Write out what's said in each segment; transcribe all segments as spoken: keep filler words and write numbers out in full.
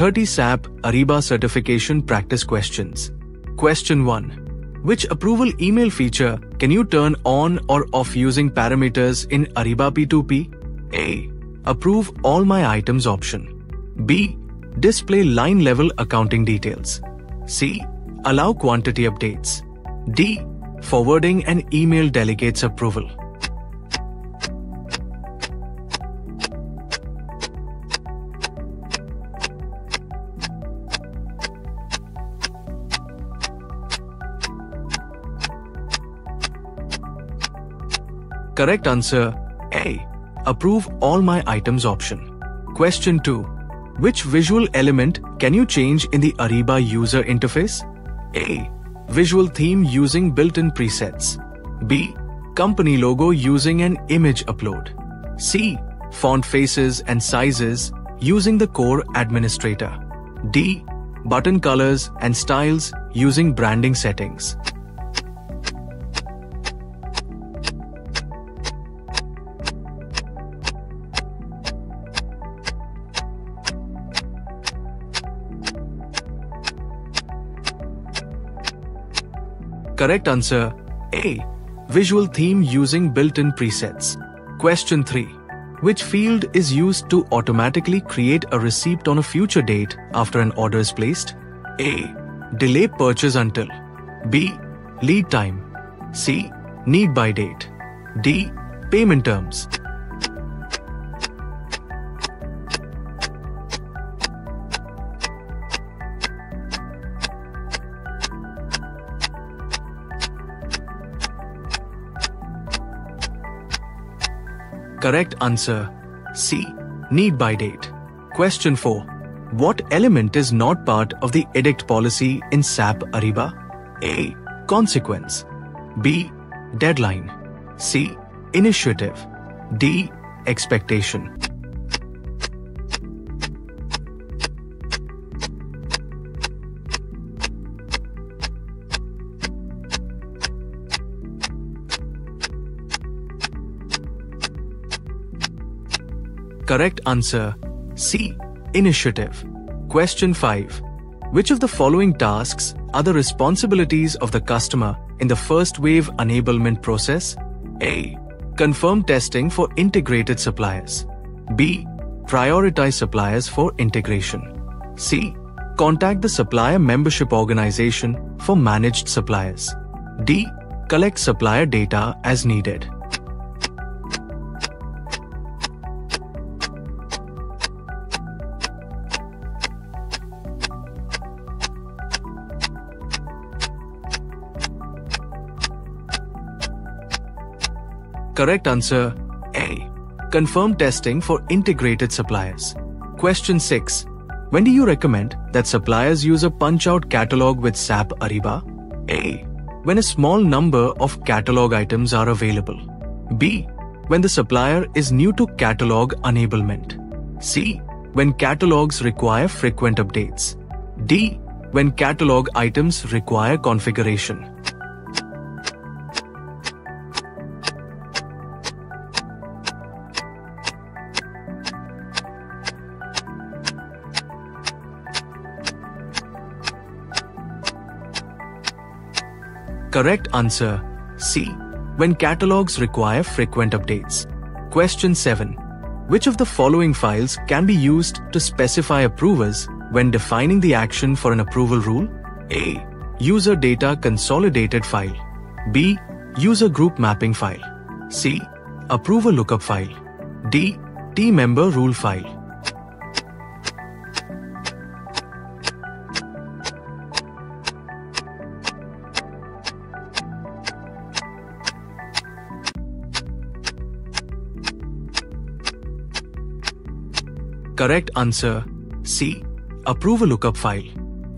thirty S A P Ariba certification practice questions. Question one. Which approval email feature can you turn on or off using parameters in Ariba P two P? A. Approve all my items option. B. Display line level accounting details. C. Allow quantity updates. D. Forwarding an email delegates approval. Correct answer A. Approve all my items option. Question two. Which visual element can you change in the Ariba user interface? A. Visual theme using built-in presets. B. Company logo using an image upload. C. Font faces and sizes using the core administrator. D. Button colors and styles using branding settings. Correct answer A. Visual theme using built-in presets. Question three. Which field is used to automatically create a receipt on a future date after an order is placed? A. Delay purchase until. B. Lead time. C. Need by date. D. Payment terms. Correct answer C. Need by date. Question four. What element is not part of the EDICT policy in S A P Ariba? A. Consequence. B. Deadline. C. Initiative. D. Expectation. Correct answer C. Initiative. Question five. Which of the following tasks are the responsibilities of the customer in the first wave enablement process? A. Confirm testing for integrated suppliers. B. Prioritize suppliers for integration. C. Contact the supplier membership organization for managed suppliers. D. Collect supplier data as needed. Correct answer A. Confirm testing for integrated suppliers. Question six. When do you recommend that suppliers use a punch-out catalog with S A P Ariba? A. When a small number of catalog items are available. B. When the supplier is new to catalog enablement. C. When catalogs require frequent updates. D. When catalog items require configuration. Correct answer C. When catalogs require frequent updates. Question seven. Which of the following files can be used to specify approvers when defining the action for an approval rule? A. User data consolidated file. B. User group mapping file. C. Approver lookup file. D. Team member rule file. Correct answer C. Approver lookup file.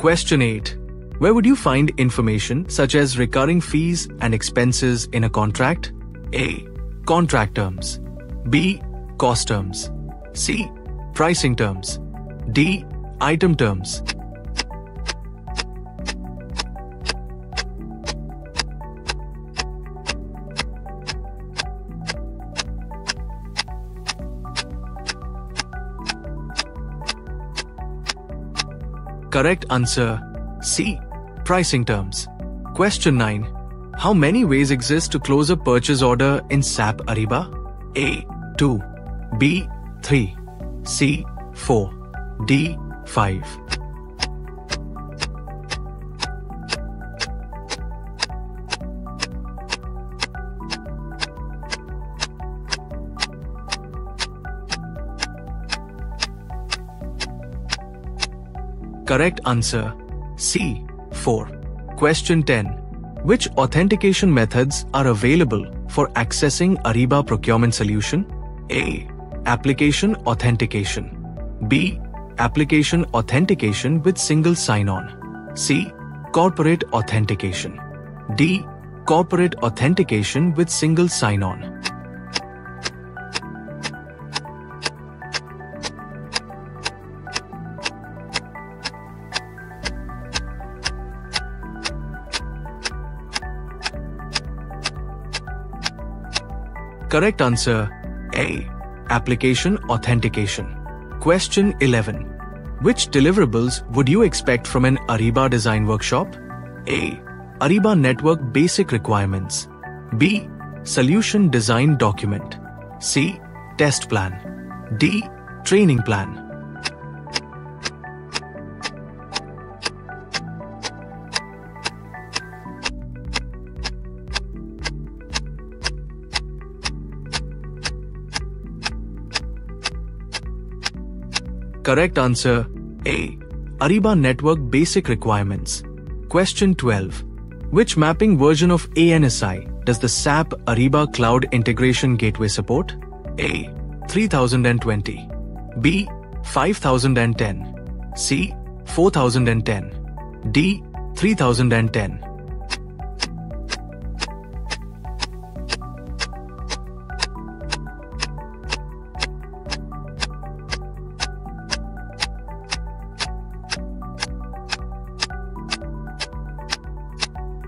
Question eight. Where would you find information such as recurring fees and expenses in a contract? A. Contract terms. B. Cost terms. C. Pricing terms. D. Item terms. Correct answer C. Pricing terms. Question nine. How many ways exist to close a purchase order in SAP Ariba? A. two. B. three. C. four. D. five. Correct answer C. four. Question ten. Which authentication methods are available for accessing Ariba procurement solution? A. Application authentication. B. Application authentication with single sign-on. C. Corporate authentication. D. Corporate authentication with single sign-on. Correct answer A. Application authentication. Question eleven. Which deliverables would you expect from an Ariba design workshop? A. Ariba Network basic requirements. B. Solution design document. C. Test plan. D. Training plan. Correct answer A. Ariba Network basic requirements. Question twelve. Which mapping version of ANSI does the SAP Ariba Cloud Integration Gateway support? A. three thousand twenty. B. five thousand ten. C. four thousand ten. D. three thousand ten.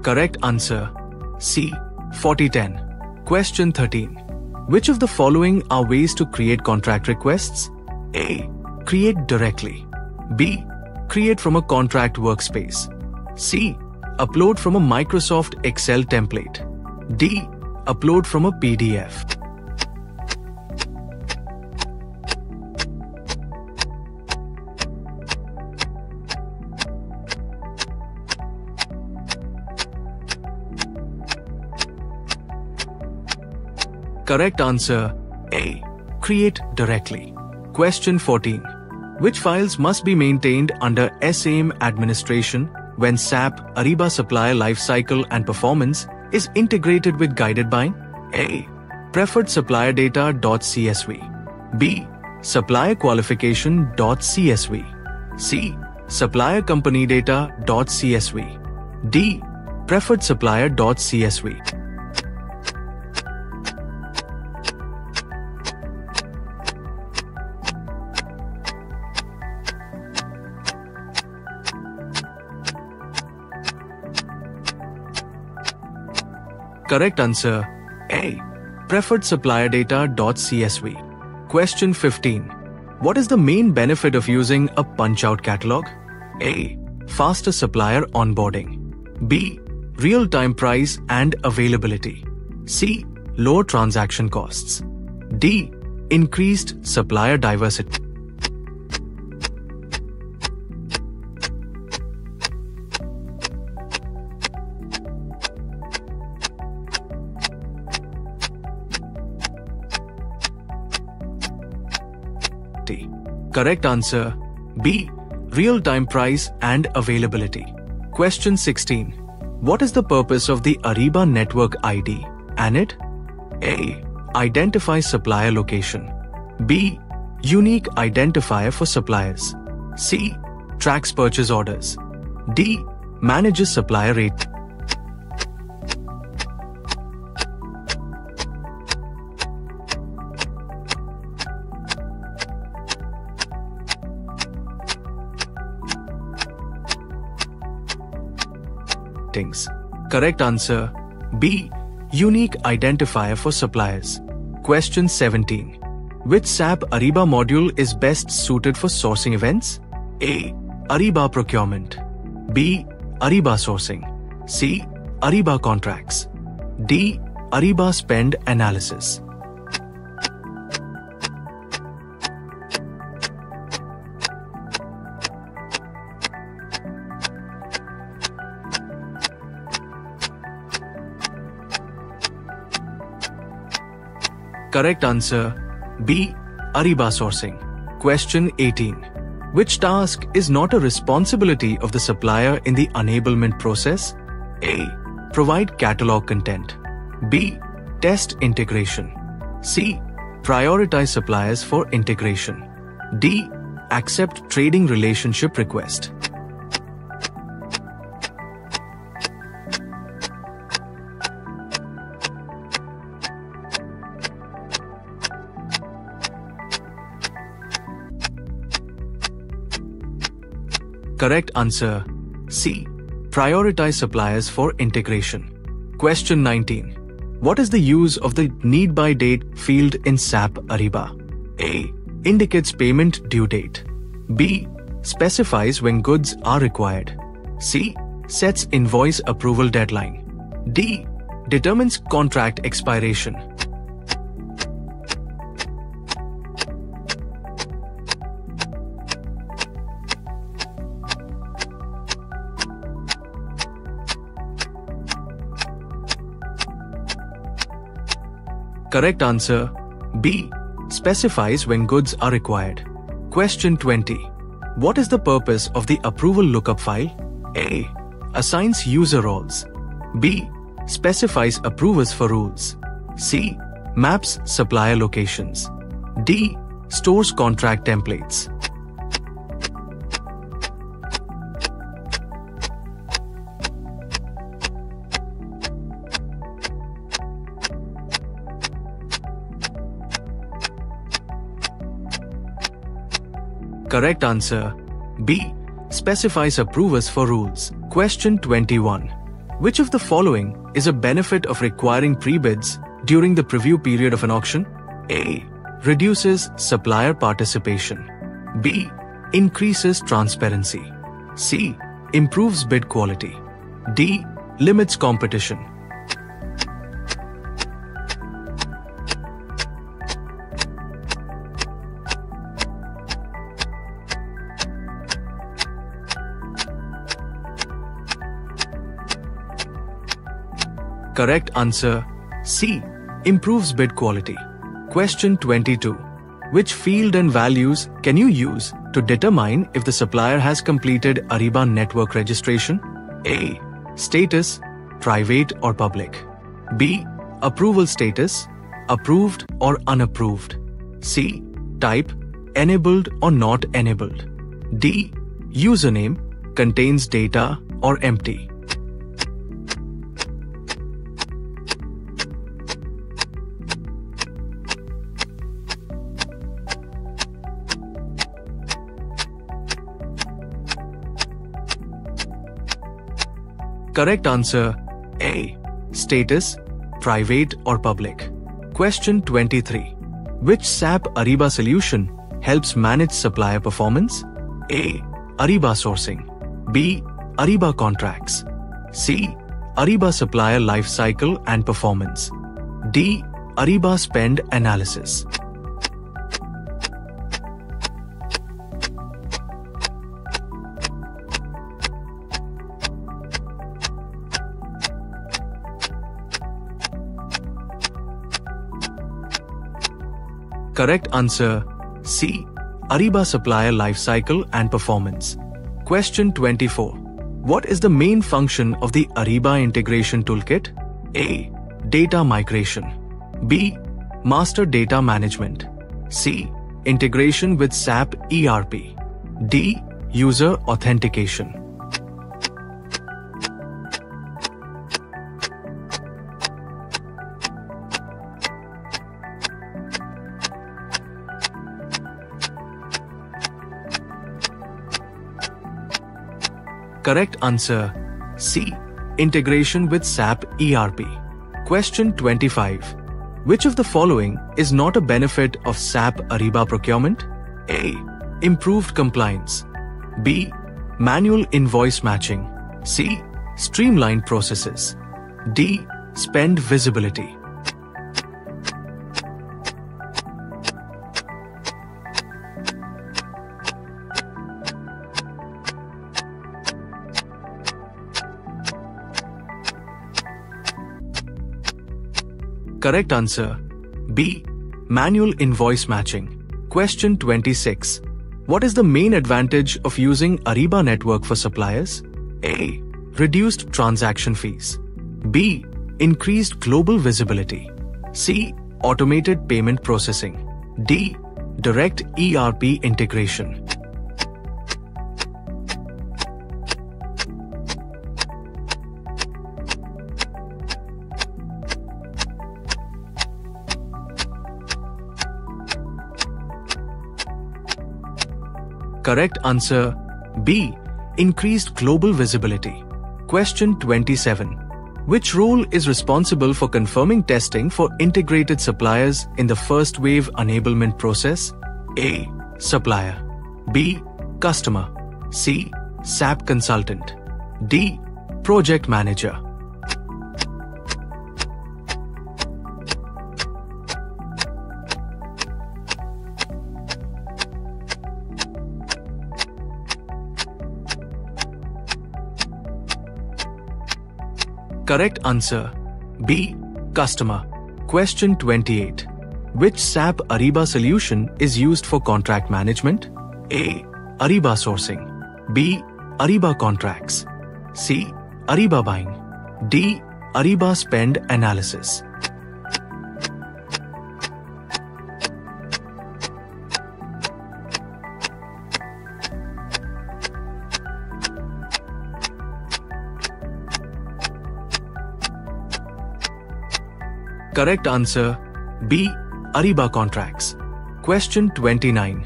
Correct answer C. forty ten. Question thirteen. Which of the following are ways to create contract requests? A. Create directly. B. Create from a contract workspace. C. Upload from a Microsoft Excel template. D. Upload from a P D F. Correct answer A. Create directly. Question fourteen. Which files must be maintained under S A M administration when SAP Ariba Supplier Lifecycle and Performance is integrated with guided by A. Preferred Supplier Data dot C S V. B. SupplierQualification dot C S V. C. SupplierCompanyData dot C S V. D. PreferredSupplier dot C S V. Correct answer A. Preferred Supplier Data dot C S V. Question fifteen. What is the main benefit of using a punch-out catalog? A. Faster supplier onboarding. B. Real-time price and availability. C. Lower transaction costs. D. Increased supplier diversity. Correct answer B. Real-time price and availability. Question sixteen. What is the purpose of the Ariba Network I D and it? A. Identify supplier location. B. Unique identifier for suppliers. C. Tracks purchase orders. D. Manages supplier rate. Correct answer B. Unique identifier for suppliers. Question seventeen. Which SAP Ariba module is best suited for sourcing events? A. Ariba Procurement, B. Ariba Sourcing, C. Ariba Contracts, D. Ariba Spend Analysis. Correct answer, B. Ariba Sourcing. Question eighteen. Which task is not a responsibility of the supplier in the enablement process? A. Provide catalog content. B. Test integration. C. Prioritize suppliers for integration. D. Accept trading relationship request. Correct answer, C. Prioritize suppliers for integration. Question nineteen. What is the use of the need by date field in S A P Ariba? A. Indicates payment due date. B. Specifies when goods are required. C. Sets invoice approval deadline. D. Determines contract expiration. Correct answer, B. Specifies when goods are required. Question twenty. What is the purpose of the approval lookup file? A. Assigns user roles. B. Specifies approvers for rules. C. Maps supplier locations. D. Stores contract templates. Correct answer, B. Specifies approvers for rules. Question twenty-one. Which of the following is a benefit of requiring pre-bids during the preview period of an auction? A. Reduces supplier participation. B. Increases transparency. C. Improves bid quality. D. Limits competition. Correct answer, C. Improves bid quality. Question twenty-two. Which field and values can you use to determine if the supplier has completed Ariba Network registration? A. Status, private or public. B. Approval status, approved or unapproved. C. Type, enabled or not enabled. D. Username, contains data or empty. Correct answer, A. Status, private or public. Question twenty-three. Which S A P Ariba solution helps manage supplier performance? A. Ariba Sourcing. B. Ariba Contracts. C. Ariba Supplier Lifecycle and Performance. D. Ariba Spend Analysis. Correct answer, C. Ariba Supplier Lifecycle and Performance. Question twenty-four. What is the main function of the Ariba Integration Toolkit? A. Data migration. B. Master data management. C. Integration with S A P E R P. D. User authentication. Correct answer, C. Integration with S A P E R P. Question twenty-five. Which of the following is not a benefit of S A P Ariba Procurement? A. Improved compliance. B. Manual invoice matching. C. Streamlined processes. D. Spend visibility. Correct answer. B. Manual invoice matching. Question twenty-six. What is the main advantage of using Ariba Network for suppliers? A. Reduced transaction fees. B. Increased global visibility. C. Automated payment processing. D. Direct E R P integration. Correct answer B. Increased global visibility. Question twenty-seven. Which role is responsible for confirming testing for integrated suppliers in the first wave enablement process? A. Supplier. B. Customer. C. S A P consultant. D. Project manager. Correct answer B. Customer. Question twenty-eight. Which S A P Ariba solution is used for contract management? A. Ariba Sourcing. B. Ariba Contracts. C. Ariba Buying. D. Ariba Spend Analysis. Correct answer B. Ariba Contracts. Question twenty-nine.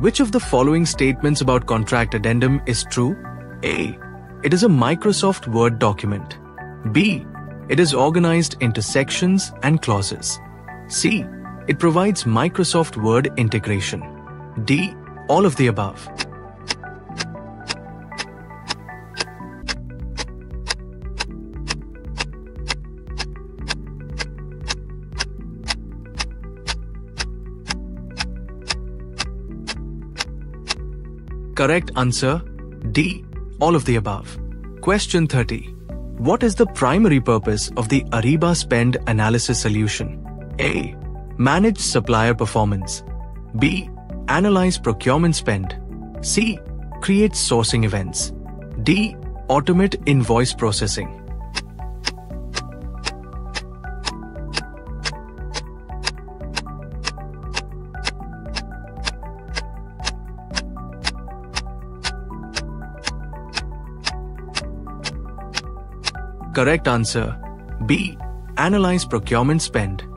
Which of the following statements about contract addendum is true? A. It is a Microsoft Word document. B. It is organized into sections and clauses. C. It provides Microsoft Word integration. D. All of the above. Correct answer D. All of the above. Question thirty. What is the primary purpose of the Ariba Spend Analysis solution? A. Manage supplier performance. B. Analyze procurement spend. C. Create sourcing events. D. Automate invoice processing. Correct answer B. Analyze procurement spend.